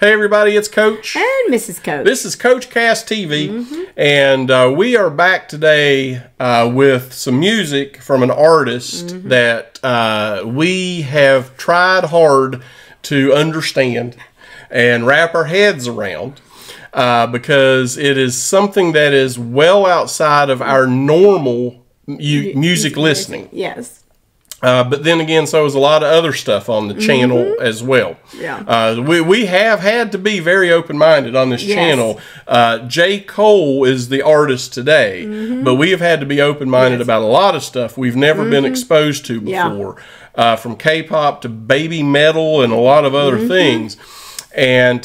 Hey everybody, it's Coach. And Mrs. Coach. This is Coach Cast TV, and we are back today with some music from an artist that we have tried hard to understand and wrap our heads around because it is something that is well outside of our normal music listening. Yes. But then again, so is a lot of other stuff on the channel as well. Yeah. We have had to be very open-minded on this channel. J. Cole is the artist today, but we have had to be open-minded about a lot of stuff we've never been exposed to before, from K-pop to Baby Metal and a lot of other things. And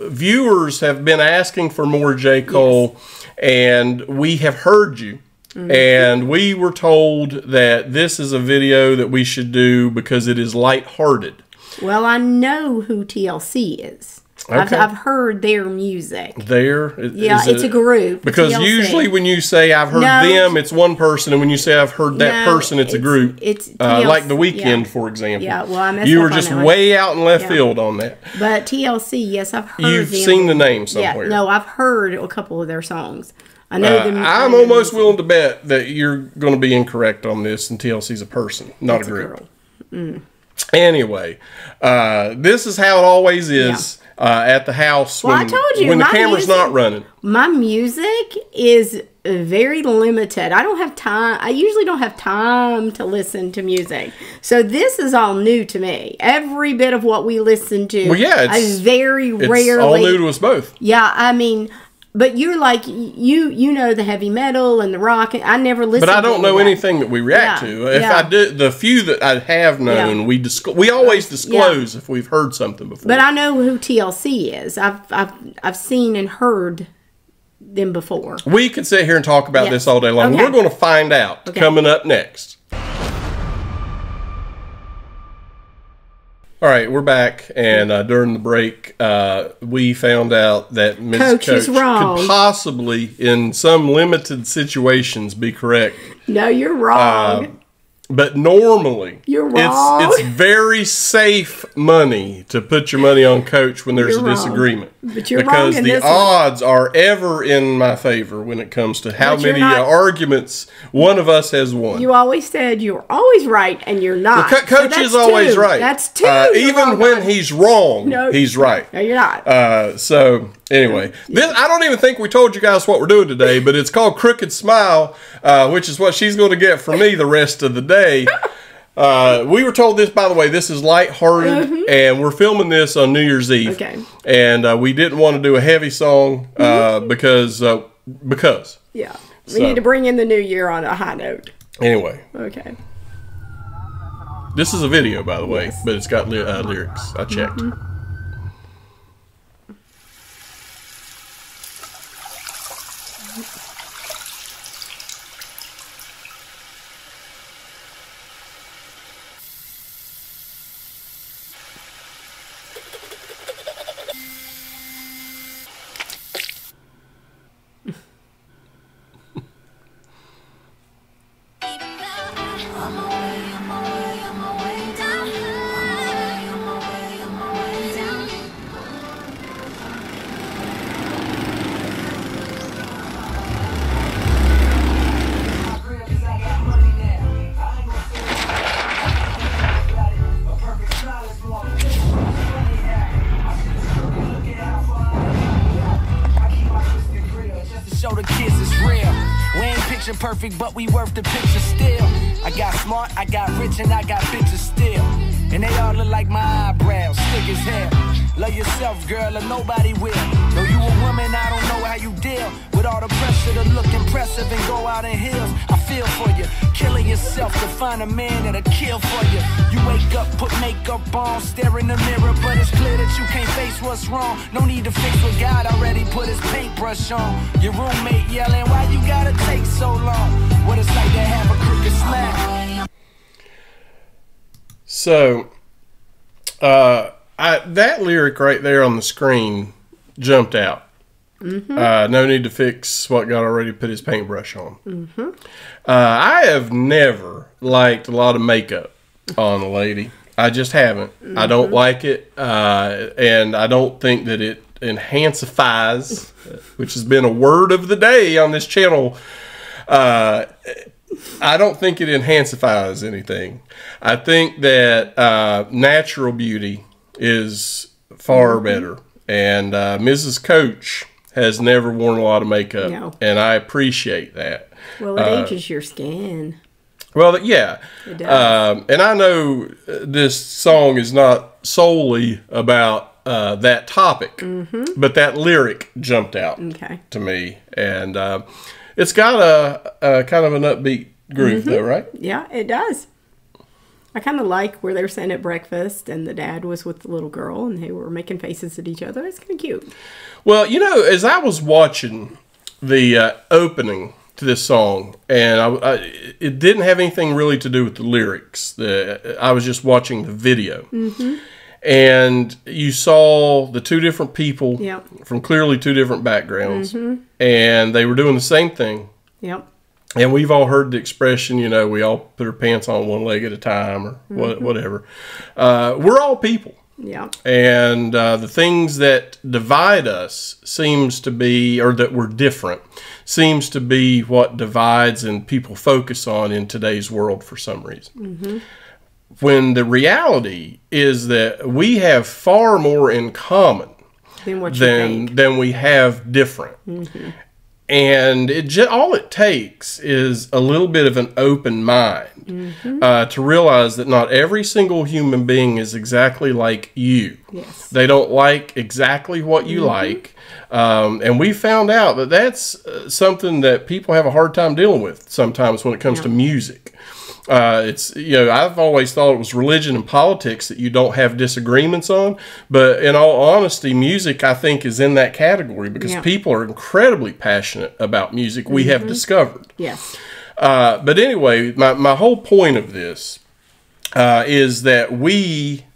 viewers have been asking for more J. Cole, and we have heard you. And we were told that this is a video that we should do because it is lighthearted. Well, I know who TLC is. Okay. I've heard their music. It's a group. Because TLC. Usually when you say I've heard them, it's one person, and when you say I've heard that person, it's a group. It's like The Weeknd, for example. Yeah, well, I messed up on that. You were just way out in left field on that. But TLC, yes, I've heard. You've seen the name somewhere. Yeah, no, I've heard a couple of their songs. I know I'm almost willing to bet that you're going to be incorrect on this, and TLC's a person, not a group. Anyway, this is how it always is at the house when, I told you, when the camera's not running. My music is very limited. I don't have time. I usually don't have time to listen to music. So this is all new to me. Every bit of what we listen to, I very rarely. It's all new to us both. Yeah, I mean... But you're like, you know the heavy metal and the rock. I never listen to that. But I don't know anything that we react to. If I do, the few that I have known, we always disclose if we've heard something before. But I know who TLC is. I've seen and heard them before. We could sit here and talk about this all day long. We're going to find out coming up next. All right, we're back, and during the break, we found out that Mrs. Coach could possibly, in some limited situations, be correct. No, you're wrong. But normally, you're wrong. It's very safe money to put your money on Coach when there's a disagreement. But you're wrong in this one. Because the odds are ever in my favor when it comes to how many arguments one of us has won. You always said you were always right, and you're not. Well, Coach is always right. That's two. Even when he's wrong, he's right. No, you're not. So... Anyway, this, I don't even think we told you guys what we're doing today, but it's called Crooked Smile, which is what she's going to get from me the rest of the day. We were told this, by the way, this is lighthearted, and we're filming this on New Year's Eve. Okay. And we didn't want to do a heavy song because. Yeah. We need to bring in the new year on a high note. Anyway. Okay. This is a video, by the way, but it's got lyrics. I checked. Perfect, but we worth the picture still. I got smart, I got rich, and I got bitches still. And they all look like my eyebrows, thick as hell. Love yourself, girl, or nobody will. Though you a woman, I don't know how you deal with all the pressure to look impressive and go out in heels. I feel for you, killing yourself to find a man that'll kill for you. You wake up, put makeup on, stare in the mirror, but it's clear that you can't face what's wrong. No need to fix what God already put his paintbrush on. Your roommate yelling, why you gotta take so long? What it's like to have a crooked smile. So, that lyric right there on the screen jumped out. No need to fix what God already put his paintbrush on. I have never liked a lot of makeup on a lady. I just haven't. Mm-hmm. I don't like it, and I don't think that it enhancifies, which has been a word of the day on this channel. I don't think it enhancifies anything. I think that natural beauty is far better. And Mrs. Coach has never worn a lot of makeup, no. And I appreciate that. Well, it ages your skin. Well, yeah. It does. And I know this song is not solely about that topic, mm-hmm. but that lyric jumped out to me. And it's got a kind of an upbeat groove, though, right? Yeah, it does. I kind of like where they were sitting at breakfast and the dad was with the little girl and they were making faces at each other. It's kind of cute. Well, you know, as I was watching the opening to this song, and it didn't have anything really to do with the lyrics. I was just watching the video. Mm-hmm. And you saw the two different people from clearly two different backgrounds, and they were doing the same thing. Yep. And we've all heard the expression, you know, we all put our pants on one leg at a time or whatever. We're all people. Yeah. And the things that divide us seems to be, or that we're different, seems to be what divides and people focus on in today's world for some reason. Mm-hmm. When the reality is that we have far more in common than we have different. Mm-hmm. And all it takes is a little bit of an open mind to realize that not every single human being is exactly like you. Yes. They don't like exactly what you like. And we found out that that's something that people have a hard time dealing with sometimes when it comes to music. It's, you know, I've always thought it was religion and politics that you don't have disagreements on, but in all honesty, music, I think, is in that category because people are incredibly passionate about music. We have discovered. Yes. But anyway, my whole point of this is that we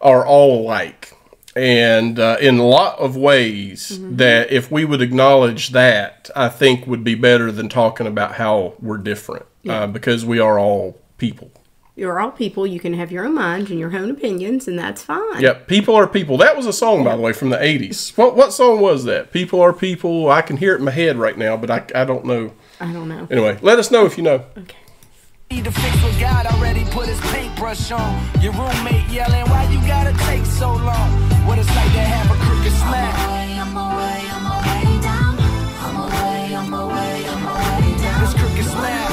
are all alike. And in a lot of ways that if we would acknowledge that, I think would be better than talking about how we're different. Yeah. Because we are all people. You're all people. You can have your own mind and your own opinions, and that's fine. Yep. People are people. That was a song, by the way, from the 80s. What song was that? People are people. I can hear it in my head right now, but I don't know. I don't know. Anyway, let us know if you know. Okay. Need to fix what God already put his paintbrush on. Your roommate yelling, why you gotta take so long? What it's like to have a crooked smile. I'm away. This crooked smile.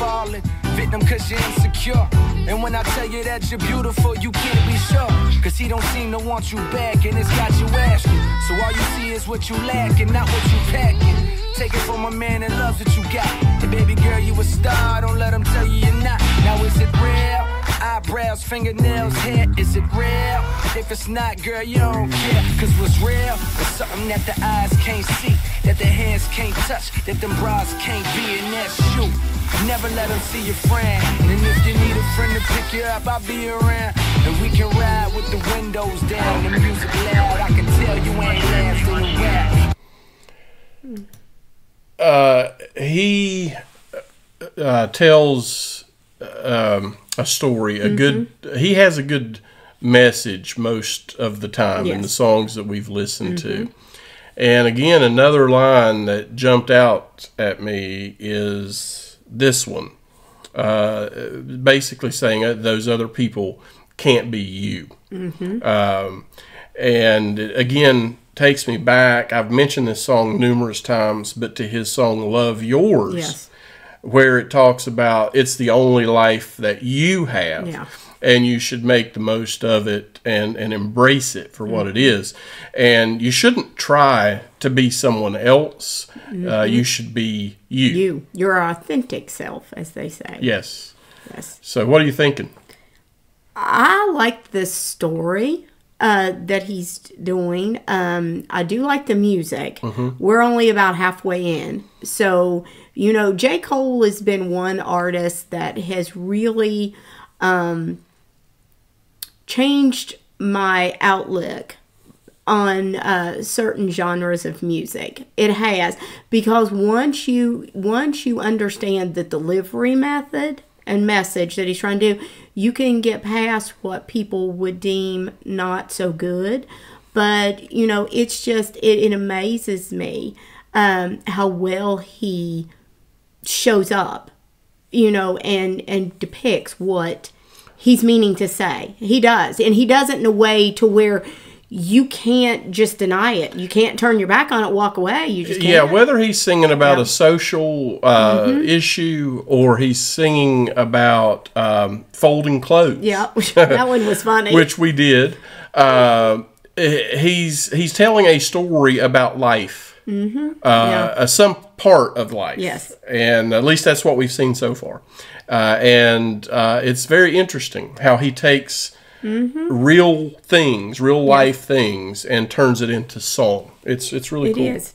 Falling victim because you're insecure, and when I tell you that you're beautiful, you can't be sure because he don't seem to want you back, and it's got you asking. So all you see is what you lack and not what you packing. Take it from a man that loves what you got, and baby girl, you a star. Don't let him tell you you're not. Now is it real? Eyebrows, fingernails, hair, is it real? If it's not, girl, you don't care, because what's real is something that the eyes can't see, that the hands can't touch, that them bras can't be, and that's you. Never let them see your friend, and if you need a friend to pick you up, I'll be around, and we can ride with the windows down, the music loud. I can tell you ain't lasting a rap. He tells a story, a good. He has a good message most of the time in the songs that we've listened to. And again, another line that jumped out at me is this one, basically saying those other people can't be you. And it, again, takes me back. I've mentioned this song numerous times, but to his song "Love Yours," where it talks about it's the only life that you have. Yeah. And you should make the most of it and embrace it for what it is. And you shouldn't try to be someone else. You should be you. Your authentic self, as they say. Yes. Yes. So what are you thinking? I like this story that he's doing. I do like the music. We're only about halfway in. So, you know, J. Cole has been one artist that has really... changed my outlook on certain genres of music. It has, because once you understand the delivery method and message that he's trying to do, you can get past what people would deem not so good. But, you know, it's just, it amazes me how well he shows up, you know, and depicts what he's meaning to say. He does. And he does it in a way to where you can't just deny it. You can't turn your back on it, walk away. You just can't. Yeah, whether he's singing about a social issue or he's singing about folding clothes. Yeah, that one was funny. Which we did. He's telling a story about life, some part of life. Yes, and at least that's what we've seen so far, and it's very interesting how he takes real things, real life things, and turns it into song. It's really cool. It is.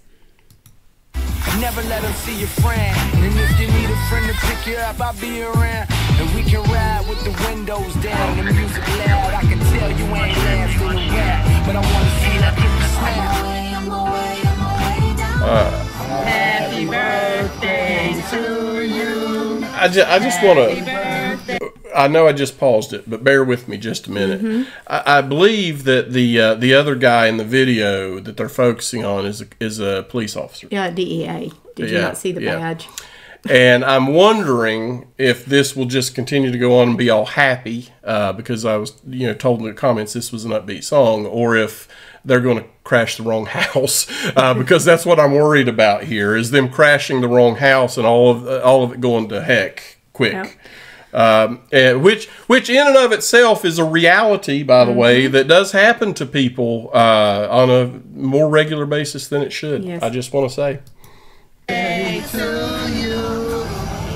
Never let them see your friend, and if you need a friend to pick you up, I'll be around, and we can ride with the windows down, the music loud. I can tell you ain't laughing around, but I want to see that picture snap. Happy birthday to you. I just want to. I know I just paused it, but bear with me just a minute. I believe that the other guy in the video that they're focusing on is a police officer. Yeah, DEA. Did you not see the badge? And I'm wondering if this will just continue to go on and be all happy, because I was, you know, told in the comments this was an upbeat song, or if they're going to crash the wrong house, because that's what I'm worried about here, is them crashing the wrong house and all of it going to heck quick. Yeah. Which in and of itself is a reality, by the way, that does happen to people on a more regular basis than it should. Yes. I just want to say. Happy to you.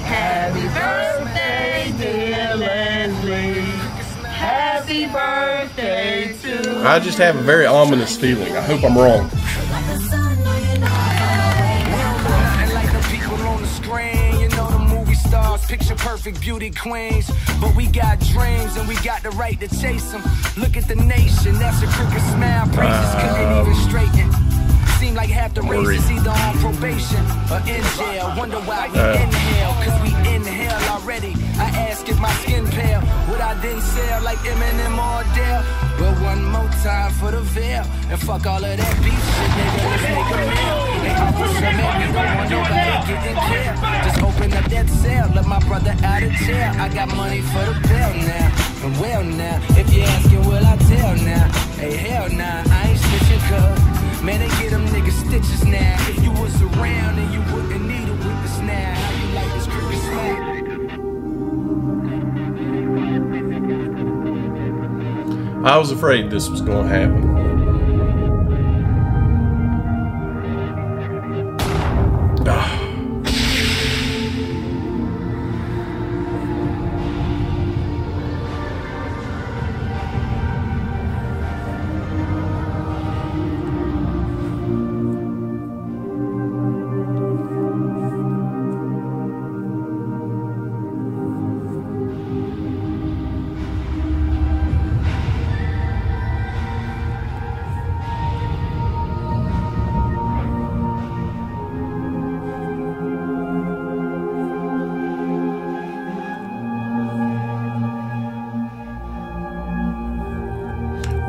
Happy birthday, dear Leslie. Happy birthday to you. I just have a very ominous feeling. I hope I'm wrong. Picture perfect beauty queens, but we got dreams and we got the right to chase them. Look at the nation, that's a crooked smile. Praises couldn't even straighten. Seem like half the race is either on probation or in jail. Wonder why we inhale, cause we inhale already. I ask if my skin pale, would I then sell like Eminem or Dale? Well, one more time for the veil, and fuck all of that beef shit, nigga, let's make a meal. And I push a man, you don't want nobody getting killed. Just open up that cell, let my brother out of jail. I got money for the bill now, and well now. If you're asking, will I tell now? Hey, hell nah, I ain't switching cuz. Man, they get them niggas stitches now. If you was around and you wouldn't need a witness now. How you like this crooked smile? I was afraid this was gonna happen.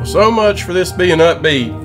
So much for this being upbeat.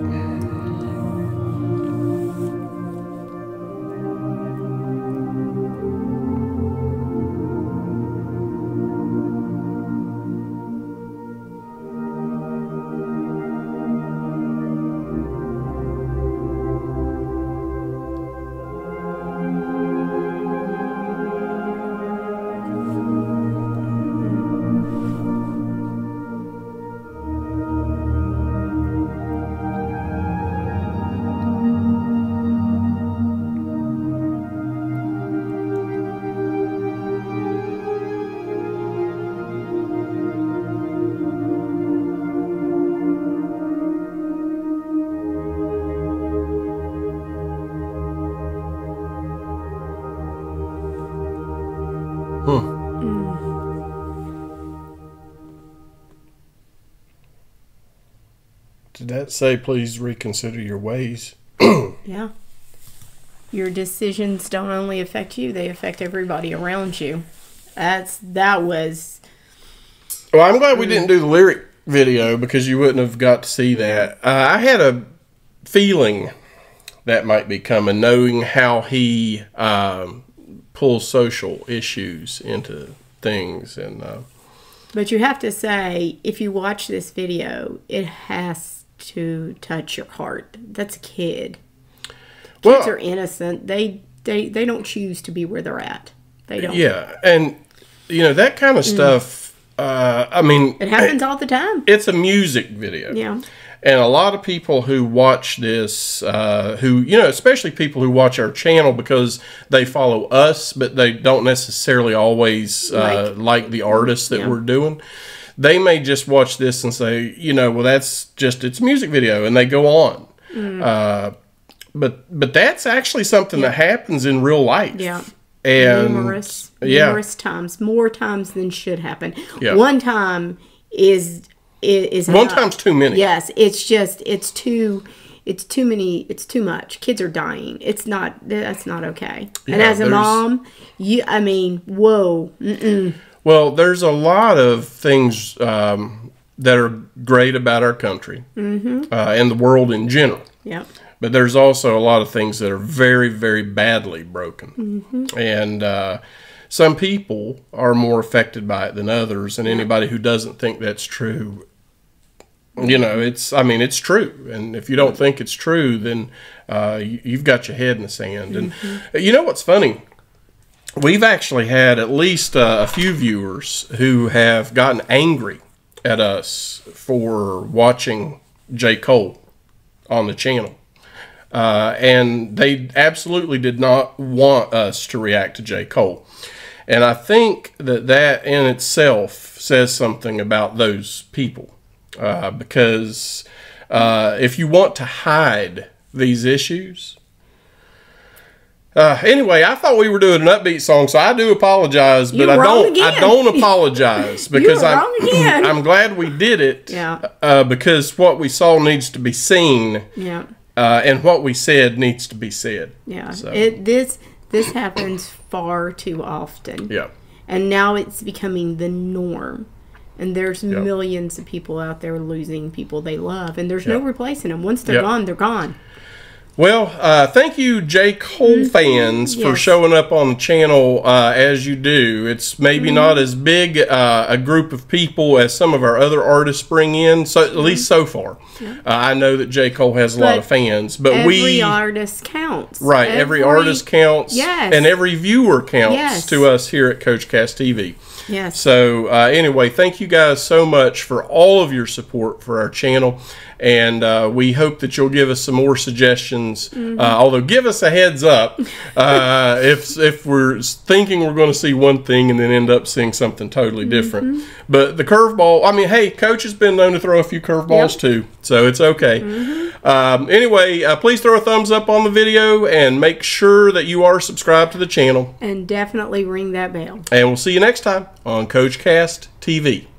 that say please reconsider your ways. Yeah. Your decisions don't only affect you, they affect everybody around you. That was... Well, I'm glad we didn't do the lyric video because you wouldn't have got to see that. I had a feeling that might be coming, knowing how he pulls social issues into things. And but you have to say, if you watch this video, it has to touch your heart. That's a kid. Kids are innocent. They don't choose to be where they're at. They don't. Yeah, and you know that kind of stuff. I mean, it happens all the time. It's a music video. Yeah. And a lot of people who watch this, who, you know, especially people who watch our channel because they follow us, but they don't necessarily always like the artists that we're doing. They may just watch this and say, you know, well, that's just, it's a music video, and they go on. But that's actually something that happens in real life. Yeah. And numerous times, more times than should happen. Yeah. One time is... One time's too many. Yes, it's just it's too many. It's too much. Kids are dying. It's not. That's not okay. Yeah, and as a mom, I mean, whoa. Well, there's a lot of things that are great about our country and the world in general. Yeah. But there's also a lot of things that are very, very badly broken, and. Some people are more affected by it than others, and anybody who doesn't think that's true, you know, it's, I mean, it's true. And if you don't think it's true, then you've got your head in the sand. And you know what's funny? We've actually had at least a few viewers who have gotten angry at us for watching J. Cole on the channel. And they absolutely did not want us to react to J. Cole. And I think that that in itself says something about those people. Because if you want to hide these issues... anyway, I thought we were doing an upbeat song, so I do apologize, but I don't apologize because I'm glad we did it. Yeah. Because what we saw needs to be seen. Yeah. And what we said needs to be said. Yeah. So. This happens far too often. Yeah. And now it's becoming the norm. And there's millions of people out there losing people they love. And there's no replacing them. Once they're gone, they're gone. Well, thank you, J. Cole fans, for showing up on the channel as you do. It's maybe not as big a group of people as some of our other artists bring in, so at least so far. Yeah. I know that J. Cole has a lot of fans, but every artist counts. Right, every artist counts, and every viewer counts to us here at Coach Cast TV. Yes. So anyway, thank you guys so much for all of your support for our channel, and we hope that you'll give us some more suggestions. Although, give us a heads up if we're thinking we're going to see one thing and then end up seeing something totally different. But the curveball, I mean, hey, Coach has been known to throw a few curveballs too, so it's okay. Anyway, please throw a thumbs up on the video and make sure that you are subscribed to the channel. And definitely ring that bell. And we'll see you next time on Coach Cast TV.